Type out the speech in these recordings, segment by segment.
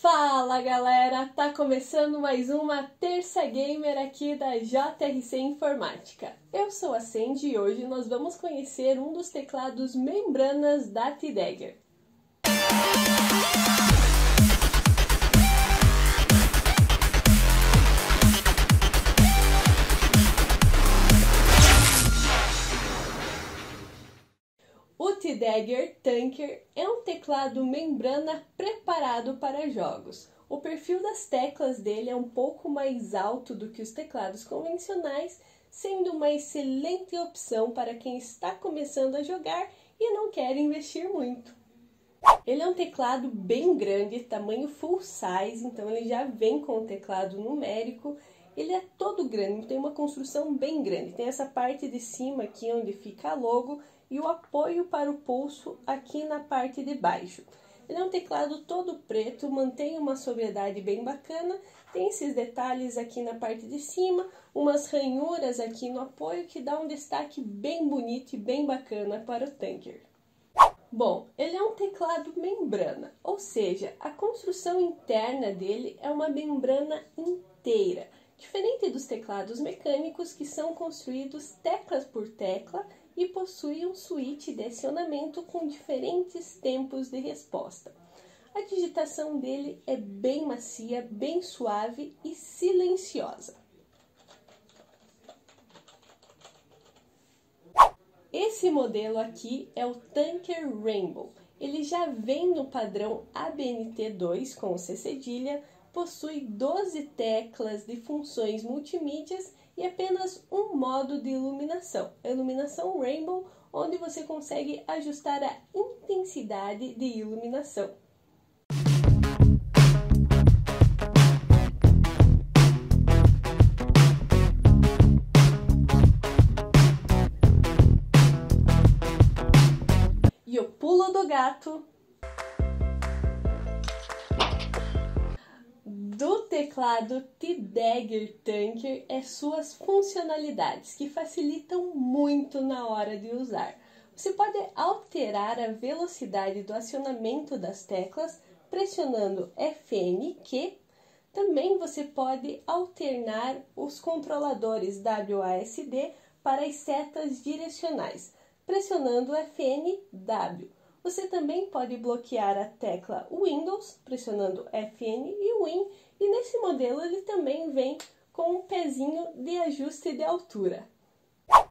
Fala galera, tá começando mais uma Terça Gamer aqui da JRC Informática. Eu sou a Sandy e hoje nós vamos conhecer um dos teclados membranas da T-Dagger. O T-Dagger Tanker é um teclado membrana preparado para jogos. O perfil das teclas dele é um pouco mais alto do que os teclados convencionais, sendo uma excelente opção para quem está começando a jogar e não quer investir muito. Ele é um teclado bem grande, tamanho full size, então ele já vem com o teclado numérico. Ele é todo grande, tem uma construção bem grande, tem essa parte de cima aqui onde fica a logo e o apoio para o pulso aqui na parte de baixo. Ele é um teclado todo preto, mantém uma sobriedade bem bacana, tem esses detalhes aqui na parte de cima, umas ranhuras aqui no apoio que dá um destaque bem bonito e bem bacana para o Tanker. Bom, ele é um teclado membrana, ou seja, a construção interna dele é uma membrana inteira. Diferente dos teclados mecânicos, que são construídos tecla por tecla e possuem um switch de acionamento com diferentes tempos de resposta. A digitação dele é bem macia, bem suave e silenciosa. Esse modelo aqui é o Tanker Rainbow. Ele já vem no padrão ABNT2 com C cedilha, possui 12 teclas de funções multimídias e apenas um modo de iluminação, a iluminação Rainbow, onde você consegue ajustar a intensidade de iluminação. E o pulo do gato do teclado T-Dagger Tanker é suas funcionalidades, que facilitam muito na hora de usar. Você pode alterar a velocidade do acionamento das teclas pressionando FN, Q. Também você pode alternar os controladores WASD para as setas direcionais, pressionando FN, W. Você também pode bloquear a tecla Windows, pressionando FN e Win, e nesse modelo ele também vem com um pezinho de ajuste de altura.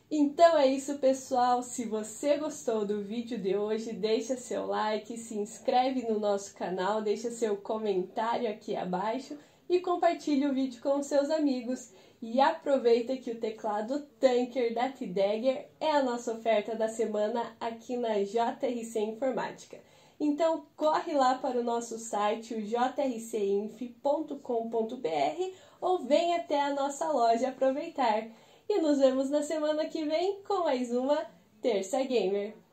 Então é isso, pessoal. Se você gostou do vídeo de hoje, deixa seu like, se inscreve no nosso canal, deixa seu comentário aqui abaixo e compartilhe o vídeo com seus amigos. E aproveita que o teclado Tanker da T-Dagger é a nossa oferta da semana aqui na JRC Informática. Então corre lá para o nosso site, o jrcinf.com.br, ou vem até a nossa loja aproveitar. E nos vemos na semana que vem com mais uma Terça Gamer.